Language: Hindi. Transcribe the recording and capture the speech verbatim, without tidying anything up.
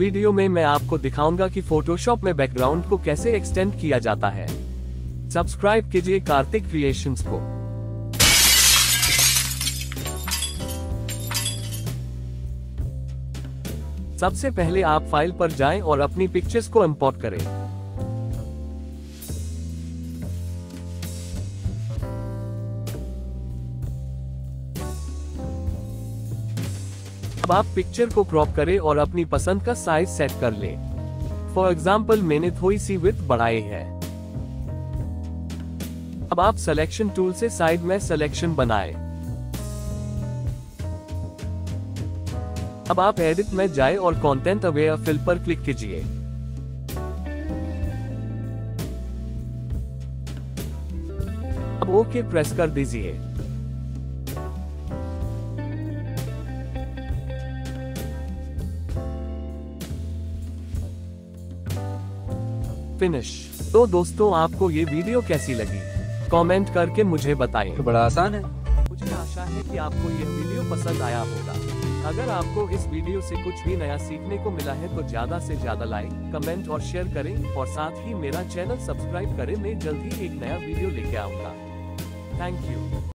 वीडियो में मैं आपको दिखाऊंगा कि फोटोशॉप में बैकग्राउंड को कैसे एक्सटेंड किया जाता है। सब्सक्राइब कीजिए कार्तिक क्रिएशंस को। सबसे पहले आप फाइल पर जाएं और अपनी पिक्चर्स को इंपोर्ट करें। अब आप पिक्चर को क्रॉप करें और अपनी पसंद का साइज सेट कर लें। फॉर एग्जाम्पल मैंने थोड़ी सी विड्थ बढ़ाई है। अब आप सिलेक्शन टूल से साइड में सिलेक्शन बनाएं। अब आप एडिट में जाएं और कंटेंट अवेयर फिल पर क्लिक कीजिए। अब ओके प्रेस कर दीजिए। फिनिश। तो दोस्तों आपको ये वीडियो कैसी लगी कमेंट करके मुझे बताएं। तो बड़ा आसान है। मुझे आशा है कि आपको ये वीडियो पसंद आया होगा। अगर आपको इस वीडियो से कुछ भी नया सीखने को मिला है तो ज्यादा से ज्यादा लाइक कमेंट और शेयर करें और साथ ही मेरा चैनल सब्सक्राइब करें। मैं जल्द ही एक नया वीडियो लेके आऊंगा। Thank you.